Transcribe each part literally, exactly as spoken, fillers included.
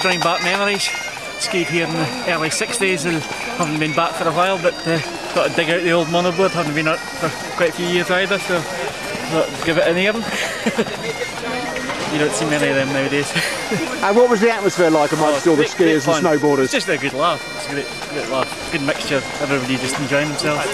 drawing back memories. Skied here in the early sixties and haven't been back for a while, but uh, got to dig out the old monoboard, haven't been out for quite a few years either, so I'll give it an airing. You don't see many of them nowadays. And what was the atmosphere like amongst oh, all the great, skiers great and snowboarders? It's just a good laugh, it's a great, great laugh, good mixture, everybody just enjoying themselves.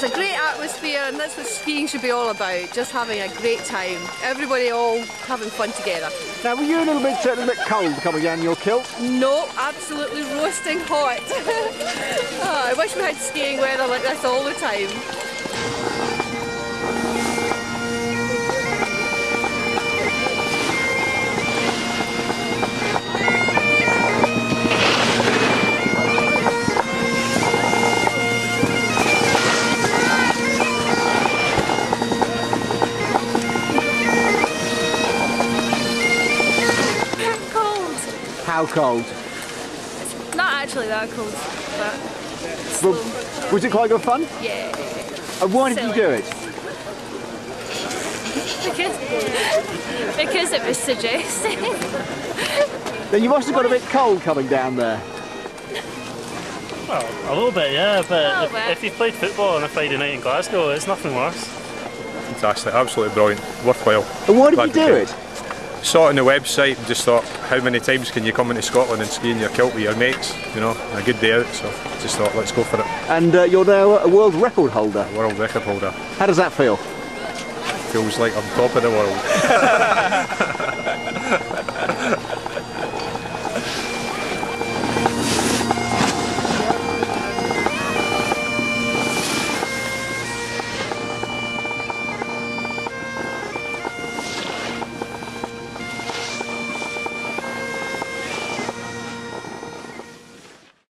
It's a great atmosphere, and that's what skiing should be all about, just having a great time. Everybody all having fun together. Now, were you a little bit, a little bit cold coming down your kilt? No, absolutely roasting hot. Oh, I wish we had skiing weather like this all the time. How cold? It's not actually that cold, but slow. Well, was it quite good fun? Yeah. And why Silly. Did you do it? because, because it was suggested. Then you must have got a bit cold coming down there. Well, a little bit, yeah, but if, bit. if you've played football on a Friday night in Glasgow, it's nothing worse. Fantastic, absolutely brilliant, worthwhile. And why did Glad you do it? Saw it on the website and just thought, how many times can you come into Scotland and ski in your kilt with your mates, you know, a good day out, so just thought, let's go for it. And uh, you're now a world record holder? World record holder. How does that feel? Feels like I'm top of the world.